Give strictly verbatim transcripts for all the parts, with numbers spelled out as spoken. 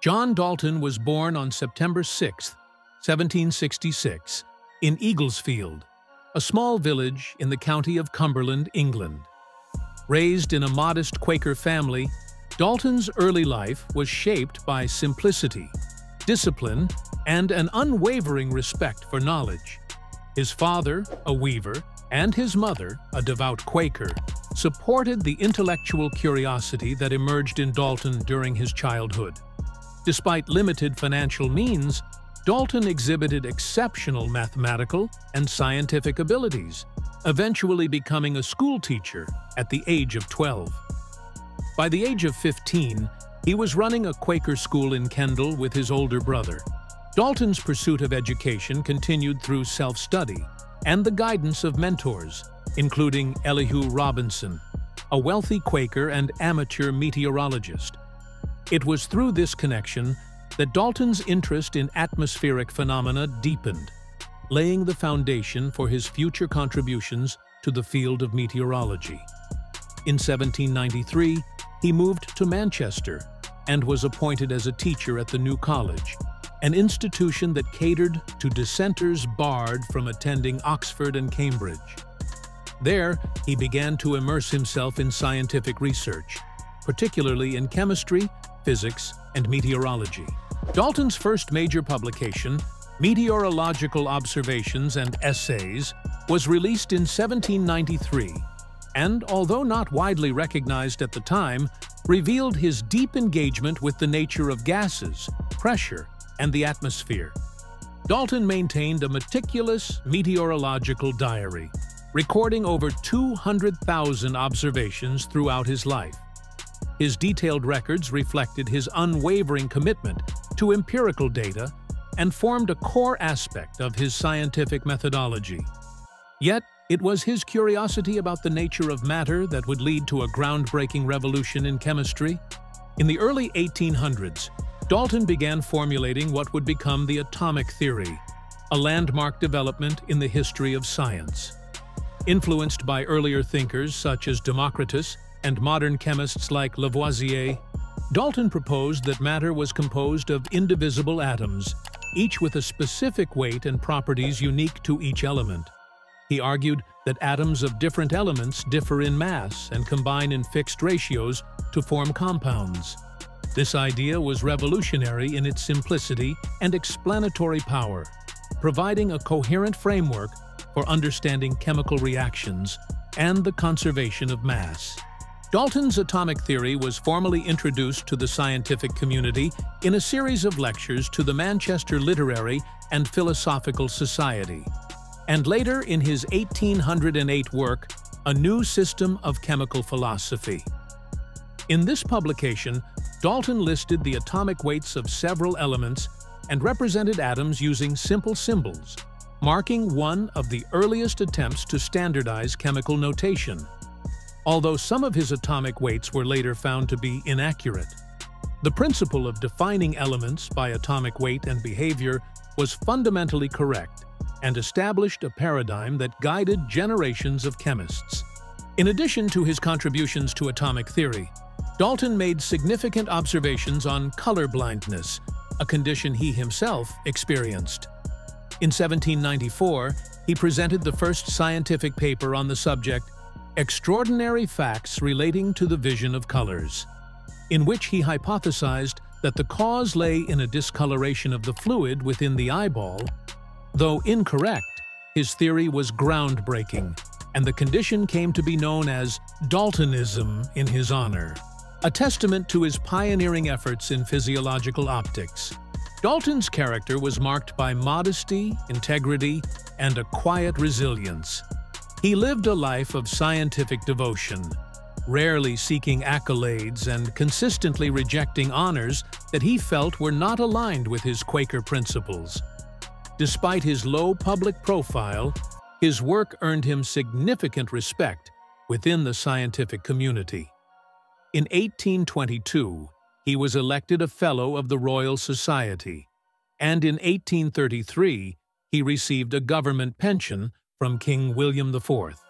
John Dalton was born on September sixth, seventeen sixty-six, in Eaglesfield, a small village in the county of Cumberland, England. Raised in a modest Quaker family, Dalton's early life was shaped by simplicity, discipline, and an unwavering respect for knowledge. His father, a weaver, and his mother, a devout Quaker, supported the intellectual curiosity that emerged in Dalton during his childhood. Despite limited financial means, Dalton exhibited exceptional mathematical and scientific abilities, eventually becoming a schoolteacher at the age of twelve. By the age of fifteen, he was running a Quaker school in Kendal with his older brother. Dalton's pursuit of education continued through self-study and the guidance of mentors, including Elihu Robinson, a wealthy Quaker and amateur meteorologist. It was through this connection that Dalton's interest in atmospheric phenomena deepened, laying the foundation for his future contributions to the field of meteorology. In seventeen ninety-three, he moved to Manchester and was appointed as a teacher at the New College, an institution that catered to dissenters barred from attending Oxford and Cambridge. There, he began to immerse himself in scientific research, particularly in chemistry, physics, and meteorology. Dalton's first major publication, Meteorological Observations and Essays, was released in seventeen ninety-three, and although not widely recognized at the time, revealed his deep engagement with the nature of gases, pressure, and the atmosphere. Dalton maintained a meticulous meteorological diary, recording over two hundred thousand observations throughout his life. His detailed records reflected his unwavering commitment to empirical data and formed a core aspect of his scientific methodology. Yet, it was his curiosity about the nature of matter that would lead to a groundbreaking revolution in chemistry. In the early eighteen hundreds, Dalton began formulating what would become the atomic theory, a landmark development in the history of science. Influenced by earlier thinkers such as Democritus and modern chemists like Lavoisier, Dalton proposed that matter was composed of indivisible atoms, each with a specific weight and properties unique to each element. He argued that atoms of different elements differ in mass and combine in fixed ratios to form compounds. This idea was revolutionary in its simplicity and explanatory power, providing a coherent framework for understanding chemical reactions and the conservation of mass. Dalton's atomic theory was formally introduced to the scientific community in a series of lectures to the Manchester Literary and Philosophical Society, and later in his eighteen hundred eight work, A New System of Chemical Philosophy. In this publication, Dalton listed the atomic weights of several elements and represented atoms using simple symbols, marking one of the earliest attempts to standardize chemical notation, although some of his atomic weights were later found to be inaccurate. The principle of defining elements by atomic weight and behavior was fundamentally correct and established a paradigm that guided generations of chemists. In addition to his contributions to atomic theory, Dalton made significant observations on color blindness, a condition he himself experienced. In seventeen ninety-four, he presented the first scientific paper on the subject, Extraordinary Facts Relating to the Vision of Colors, in which he hypothesized that the cause lay in a discoloration of the fluid within the eyeball. Though incorrect, his theory was groundbreaking, and the condition came to be known as Daltonism in his honor, a testament to his pioneering efforts in physiological optics. Dalton's character was marked by modesty, integrity, and a quiet resilience. He lived a life of scientific devotion, rarely seeking accolades and consistently rejecting honors that he felt were not aligned with his Quaker principles. Despite his low public profile, his work earned him significant respect within the scientific community. In eighteen twenty-two, he was elected a Fellow of the Royal Society, and in eighteen thirty-three, he received a government pension from King William the fourth.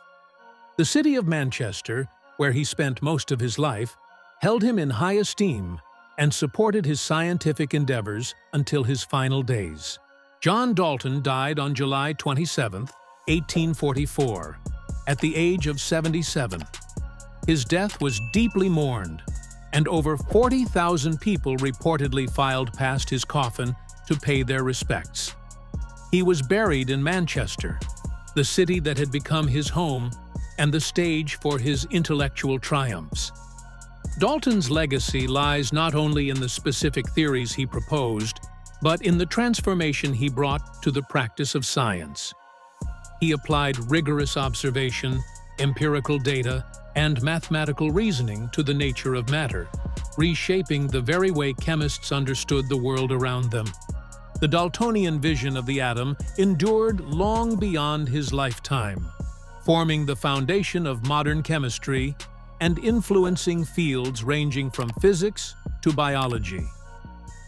The city of Manchester, where he spent most of his life, held him in high esteem and supported his scientific endeavors until his final days. John Dalton died on July twenty-seventh, eighteen forty-four, at the age of seventy-seven. His death was deeply mourned, and over forty thousand people reportedly filed past his coffin to pay their respects. He was buried in Manchester, the city that had become his home and the stage for his intellectual triumphs. Dalton's legacy lies not only in the specific theories he proposed, but in the transformation he brought to the practice of science. He applied rigorous observation, empirical data, and mathematical reasoning to the nature of matter, reshaping the very way chemists understood the world around them. The Daltonian vision of the atom endured long beyond his lifetime, forming the foundation of modern chemistry and influencing fields ranging from physics to biology.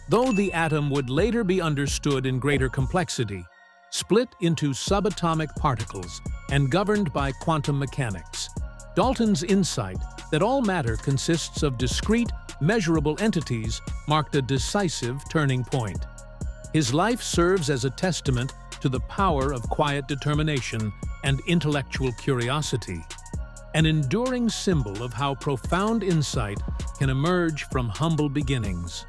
Though the atom would later be understood in greater complexity, split into subatomic particles and governed by quantum mechanics, Dalton's insight that all matter consists of discrete, measurable entities marked a decisive turning point. His life serves as a testament to the power of quiet determination and intellectual curiosity, an enduring symbol of how profound insight can emerge from humble beginnings.